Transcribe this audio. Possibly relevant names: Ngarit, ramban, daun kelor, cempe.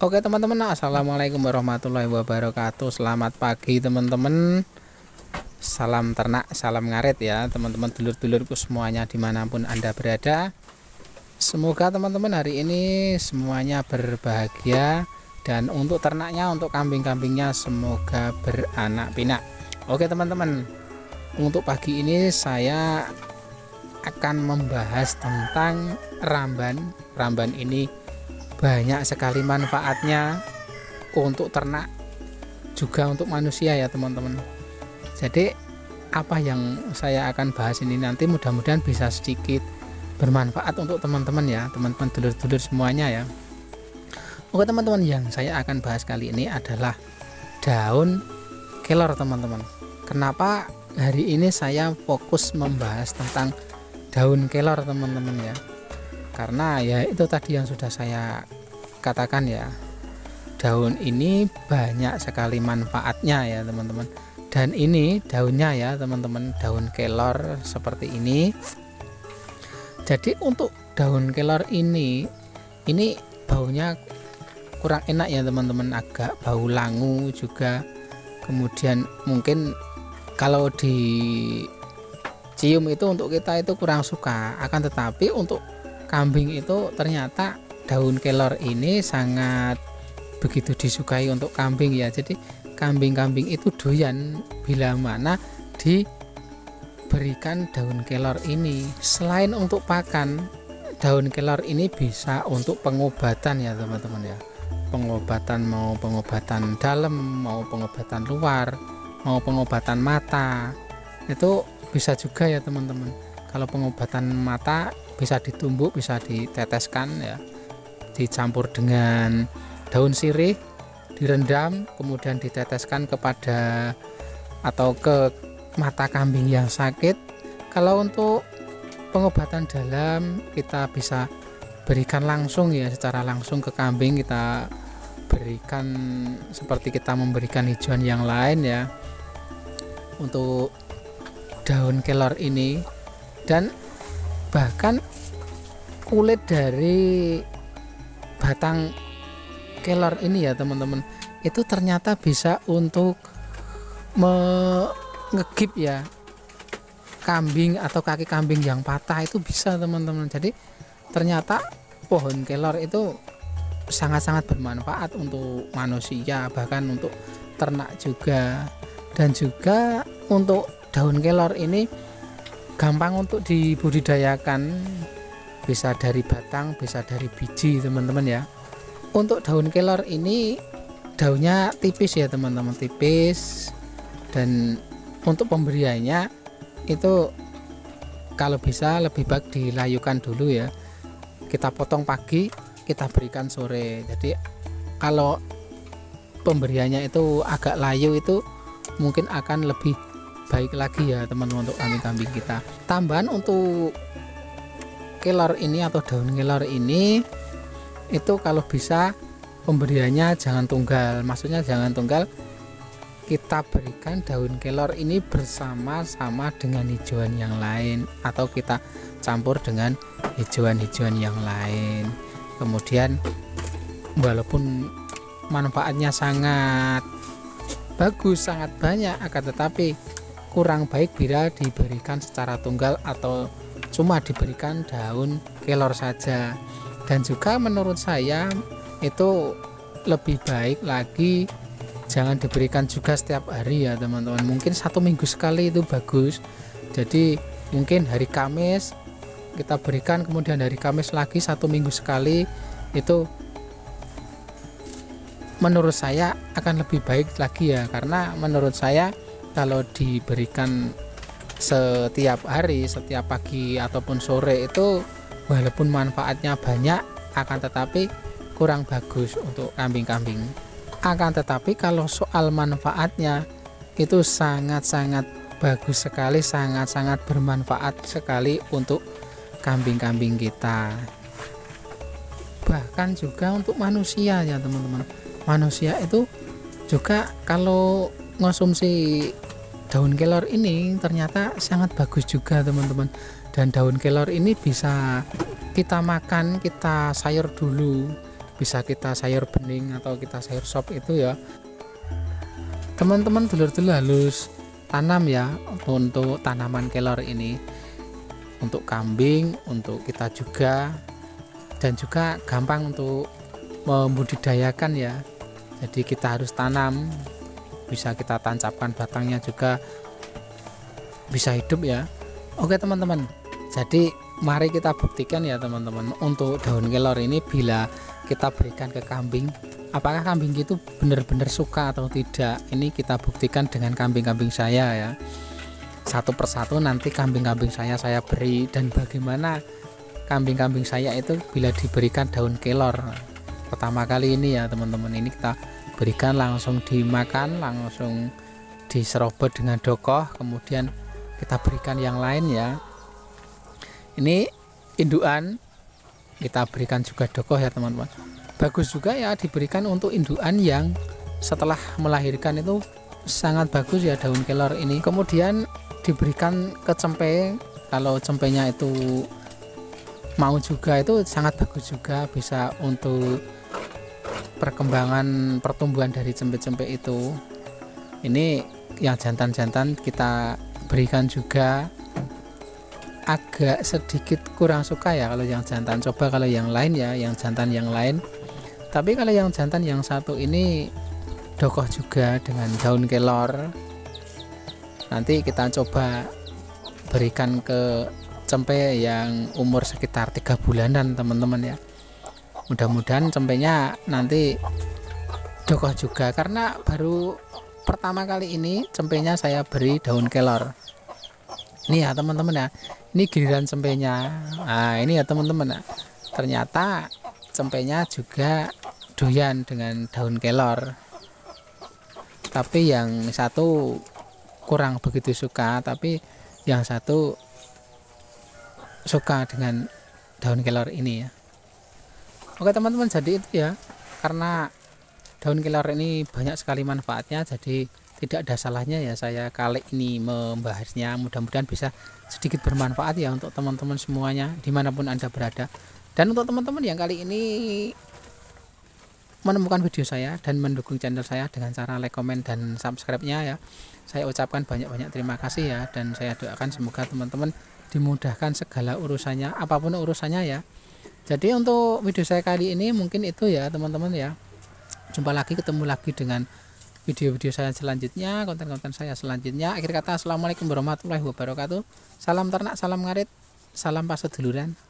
Oke teman-teman, assalamualaikum warahmatullahi wabarakatuh. Selamat pagi teman-teman. Salam ternak, salam ngaret ya teman-teman, dulur-dulurku semuanya dimanapun anda berada. Semoga teman-teman hari ini semuanya berbahagia. Dan untuk ternaknya, untuk kambing-kambingnya semoga beranak pinak. Oke teman-teman, untuk pagi ini saya akan membahas tentang ramban. Ramban ini banyak sekali manfaatnya untuk ternak juga untuk manusia ya teman-teman. Jadi apa yang saya akan bahas ini nanti mudah-mudahan bisa sedikit bermanfaat untuk teman-teman ya, teman-teman dulur-dulur semuanya ya. Oke teman-teman, yang saya akan bahas kali ini adalah daun kelor teman-teman. Kenapa hari ini saya fokus membahas tentang daun kelor teman-teman ya, karena ya itu tadi yang sudah saya katakan ya, daun ini banyak sekali manfaatnya ya teman-teman. Dan ini daunnya ya teman-teman, daun kelor seperti ini. Jadi untuk daun kelor ini baunya kurang enak ya teman-teman, agak bau langu juga. Kemudian mungkin kalau dicium itu untuk kita itu kurang suka, akan tetapi untuk kambing itu ternyata daun kelor ini sangat begitu disukai untuk kambing ya. Jadi kambing-kambing itu doyan bila mana diberikan daun kelor ini. Selain untuk pakan, daun kelor ini bisa untuk pengobatan ya teman-teman ya. Pengobatan, mau pengobatan dalam, mau pengobatan luar, mau pengobatan mata, itu bisa juga ya teman-teman. Kalau pengobatan mata bisa ditumbuk, bisa diteteskan ya, dicampur dengan daun sirih, direndam kemudian diteteskan kepada atau ke mata kambing yang sakit. Kalau untuk pengobatan dalam kita bisa berikan langsung ya, secara langsung ke kambing kita berikan seperti kita memberikan hijauan yang lain ya untuk daun kelor ini. Dan bahkan kulit dari batang kelor ini ya teman-teman, itu ternyata bisa untuk ngegip ya kambing atau kaki kambing yang patah, itu bisa teman-teman. Jadi ternyata pohon kelor itu sangat-sangat bermanfaat untuk manusia, bahkan untuk ternak juga. Dan juga untuk daun kelor ini gampang untuk dibudidayakan, bisa dari batang, bisa dari biji teman-teman ya. Untuk daun kelor ini daunnya tipis ya teman-teman, tipis. Dan untuk pemberiannya itu kalau bisa lebih baik dilayukan dulu ya, kita potong pagi, kita berikan sore. Jadi kalau pemberiannya itu agak layu, itu mungkin akan lebih baik lagi ya teman-teman untuk kambing-kambing kita. Tambahan untuk kelor ini atau daun kelor ini, itu kalau bisa pemberiannya jangan tunggal. Maksudnya jangan tunggal, kita berikan daun kelor ini bersama-sama dengan hijauan yang lain, atau kita campur dengan hijauan-hijauan yang lain. Kemudian walaupun manfaatnya sangat bagus, sangat banyak, akan tetapi kurang baik bila diberikan secara tunggal atau cuma diberikan daun kelor saja. Dan juga menurut saya itu lebih baik lagi jangan diberikan juga setiap hari ya teman-teman, mungkin 1 minggu sekali itu bagus. Jadi mungkin hari Kamis kita berikan, kemudian hari Kamis lagi 1 minggu sekali, itu menurut saya akan lebih baik lagi ya. Karena menurut saya kalau diberikan setiap hari, setiap pagi ataupun sore, itu walaupun manfaatnya banyak akan tetapi kurang bagus untuk kambing-kambing. Akan tetapi kalau soal manfaatnya itu sangat-sangat bagus sekali, sangat-sangat bermanfaat sekali untuk kambing-kambing kita, bahkan juga untuk manusia ya teman-teman. Manusia itu juga kalau konsumsi daun kelor ini ternyata sangat bagus juga teman-teman. Dan daun kelor ini bisa kita makan, kita sayur dulu, bisa kita sayur bening atau kita sayur sop itu ya teman-teman, dulur-dulur halus tanam ya untuk tanaman kelor ini, untuk kambing, untuk kita juga, dan juga gampang untuk membudidayakan ya. Jadi kita harus tanam, bisa kita tancapkan batangnya juga, bisa hidup ya. Oke teman-teman, jadi mari kita buktikan ya teman-teman, untuk daun kelor ini bila kita berikan ke kambing, apakah kambing itu benar-benar suka atau tidak. Ini kita buktikan dengan kambing-kambing saya ya, satu persatu nanti kambing-kambing saya beri, dan bagaimana kambing-kambing saya itu bila diberikan daun kelor pertama kali ini ya teman-teman. Ini kita berikan langsung dimakan, langsung diserobot dengan dokoh, kemudian kita berikan yang lain ya. Ini indukan kita berikan juga dokoh ya teman-teman. Bagus juga ya diberikan untuk indukan yang setelah melahirkan, itu sangat bagus ya daun kelor ini. Kemudian diberikan ke cempe, kalau cempenya itu mau juga itu sangat bagus juga, bisa untuk perkembangan pertumbuhan dari cempe-cempe itu. Ini yang jantan-jantan kita berikan juga, agak sedikit kurang suka ya kalau yang jantan. Coba kalau yang lain ya, yang jantan yang lain. Tapi kalau yang jantan yang satu ini dokoh juga dengan daun kelor. Nanti kita coba berikan ke cempe yang umur sekitar 3 bulanan teman-teman ya. Mudah-mudahan cempenya nanti dokoh juga, karena baru pertama kali ini cempenya saya beri daun kelor. Ini ya teman-teman ya, ini giliran cempenya. Nah ini ya teman-teman ya, ternyata cempenya juga doyan dengan daun kelor. Tapi yang satu kurang begitu suka, tapi yang satu suka dengan daun kelor ini ya. Oke teman-teman, jadi itu ya, karena daun kelor ini banyak sekali manfaatnya, jadi tidak ada salahnya ya saya kali ini membahasnya. Mudah-mudahan bisa sedikit bermanfaat ya untuk teman-teman semuanya dimanapun Anda berada. Dan untuk teman-teman yang kali ini menemukan video saya dan mendukung channel saya dengan cara like, comment, dan subscribe-nya ya, saya ucapkan banyak-banyak terima kasih ya. Dan saya doakan semoga teman-teman dimudahkan segala urusannya, apapun urusannya ya. Jadi untuk video saya kali ini mungkin itu ya teman-teman ya. Jumpa lagi, ketemu lagi dengan video-video saya selanjutnya, konten-konten saya selanjutnya. Akhir kata, assalamualaikum warahmatullahi wabarakatuh. Salam ternak, salam ngarit, salam paseduluran.